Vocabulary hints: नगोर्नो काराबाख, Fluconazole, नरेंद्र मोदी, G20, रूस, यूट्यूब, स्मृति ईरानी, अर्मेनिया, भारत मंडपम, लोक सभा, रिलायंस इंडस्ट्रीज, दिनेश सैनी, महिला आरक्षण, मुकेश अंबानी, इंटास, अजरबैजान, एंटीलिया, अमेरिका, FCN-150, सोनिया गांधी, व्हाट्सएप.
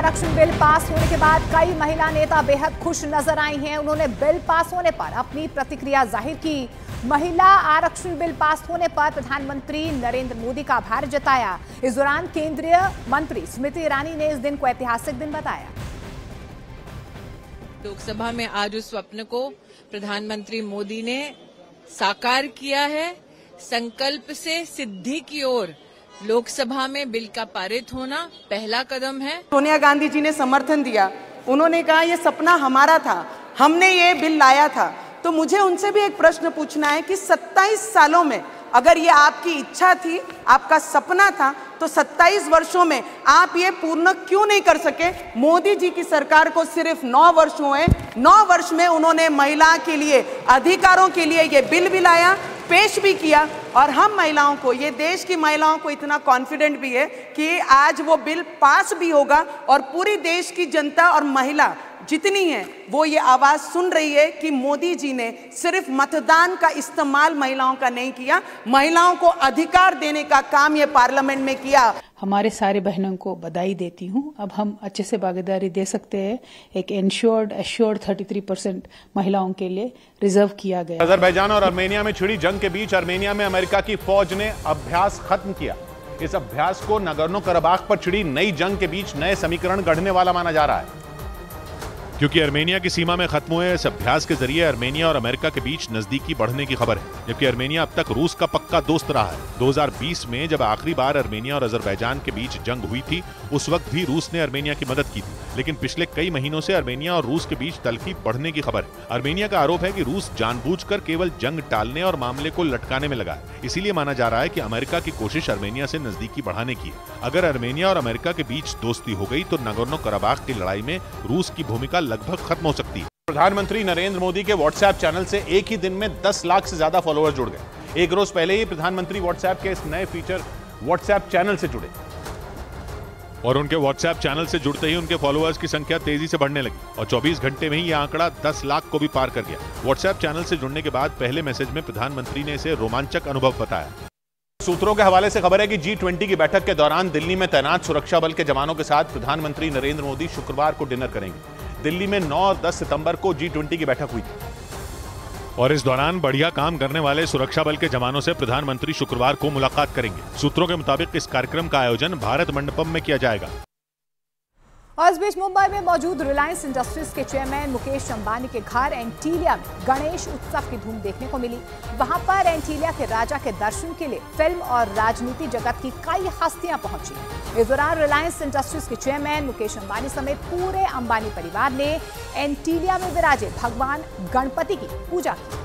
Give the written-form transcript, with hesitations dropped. आरक्षण bill pass होने के बाद कई महिला नेता बेहद खुश नजर आई हैं। उन्होंने बिल पास होने पर अपनी प्रतिक्रिया जाहिर की। महिला आरक्षण बिल पास होने पर प्रधानमंत्री नरेंद्र मोदी का आभार जताया। इस दौरान केंद्रीय मंत्री स्मृति ईरानी ने इस दिन को ऐतिहासिक दिन बताया। लोकसभा में आज उस स्वप्न को प्रधानमंत्री मोदी ने साकार किया है। संकल्प से सिद्धि की ओर लोकसभा में बिल का पारित होना पहला कदम है। सोनिया गांधी जी ने समर्थन दिया। उन्होंने कहा ये सपना हमारा था, हमने ये बिल लाया था। तो मुझे उनसे भी एक प्रश्न पूछना है कि 27 सालों में अगर ये आपकी इच्छा थी, आपका सपना था, तो 27 वर्षों में आप ये पूर्ण क्यों नहीं कर सके। मोदी जी की सरकार को सिर्फ 9 वर्ष हुए। 9 वर्ष में उन्होंने महिला के लिए, अधिकारों के लिए ये बिल भी लाया, पेश भी किया, और हम महिलाओं को, ये देश की महिलाओं को इतना कॉन्फिडेंट भी है कि आज वो बिल पास भी होगा और पूरी देश की जनता और महिला जितनी है वो ये आवाज़ सुन रही है कि मोदी जी ने सिर्फ मतदान का इस्तेमाल महिलाओं का नहीं किया, महिलाओं को अधिकार देने का काम ये पार्लियामेंट में किया। हमारे सारे बहनों को बधाई देती हूँ। अब हम अच्छे से भागीदारी दे सकते हैं। एक एश्योर्ड 33% महिलाओं के लिए रिजर्व किया गया। अजरबैजान और अर्मेनिया में छिड़ी जंग के बीच अर्मेनिया में अमेरिका की फौज ने अभ्यास खत्म किया। इस अभ्यास को नगोर्नो काराबाख पर छिड़ी नई जंग के बीच नए समीकरण गढ़ने वाला माना जा रहा है, क्योंकि अर्मेनिया की सीमा में खत्म हुए इस अभ्यास के जरिए अर्मेनिया और अमेरिका के बीच नजदीकी बढ़ने की खबर है। जबकि अर्मेनिया अब तक रूस का पक्का दोस्त रहा है। 2020 में जब आखिरी बार अर्मेनिया और अजरबैजान के बीच जंग हुई थी, उस वक्त भी रूस ने अर्मेनिया की मदद की थी। लेकिन पिछले कई महीनों से अर्मेनिया और रूस के बीच तल्खी बढ़ने की खबर है। अर्मेनिया का आरोप है कि रूस जानबूझकर केवल जंग टालने और मामले को लटकाने में लगा है। इसीलिए माना जा रहा है कि अमेरिका की कोशिश अर्मेनिया से नजदीकी बढ़ाने की है। अगर अर्मेनिया और अमेरिका के बीच दोस्ती हो गई तो नगोर्नो काराबाख की लड़ाई में रूस की भूमिका लगभग खत्म हो सकती है। प्रधानमंत्री नरेंद्र मोदी के व्हाट्सएप चैनल से एक ही दिन में 10 लाख से ज्यादा फॉलोअर जुड़ गए। एक रोज पहले ही प्रधानमंत्री व्हाट्सएप के इस नए फीचर व्हाट्सएप चैनल से जुड़े और उनके व्हाट्सएप चैनल से जुड़ते ही उनके फॉलोअर्स की संख्या तेजी से बढ़ने लगी और 24 घंटे में ही यह आंकड़ा 10 लाख को भी पार कर गया। व्हाट्सएप चैनल से जुड़ने के बाद पहले मैसेज में प्रधानमंत्री ने इसे रोमांचक अनुभव बताया। सूत्रों के हवाले से खबर है कि G20 की बैठक के दौरान दिल्ली में तैनात सुरक्षा बल के जवानों के साथ प्रधानमंत्री नरेंद्र मोदी शुक्रवार को डिनर करेंगे। दिल्ली में 9 और 10 सितंबर को G20 की बैठक हुई और इस दौरान बढ़िया काम करने वाले सुरक्षा बल के जवानों से प्रधानमंत्री शुक्रवार को मुलाकात करेंगे। सूत्रों के मुताबिक इस कार्यक्रम का आयोजन भारत मंडपम में किया जाएगा। और इस बीच मुंबई में मौजूद रिलायंस इंडस्ट्रीज के चेयरमैन मुकेश अंबानी के घर एंटीलिया में गणेश उत्सव की धूम देखने को मिली। वहां पर एंटीलिया के राजा के दर्शन के लिए फिल्म और राजनीति जगत की कई हस्तियां पहुंची। इस दौरान रिलायंस इंडस्ट्रीज के चेयरमैन मुकेश अंबानी समेत पूरे अंबानी परिवार ने एंटीलिया में विराजे भगवान गणपति की पूजा की।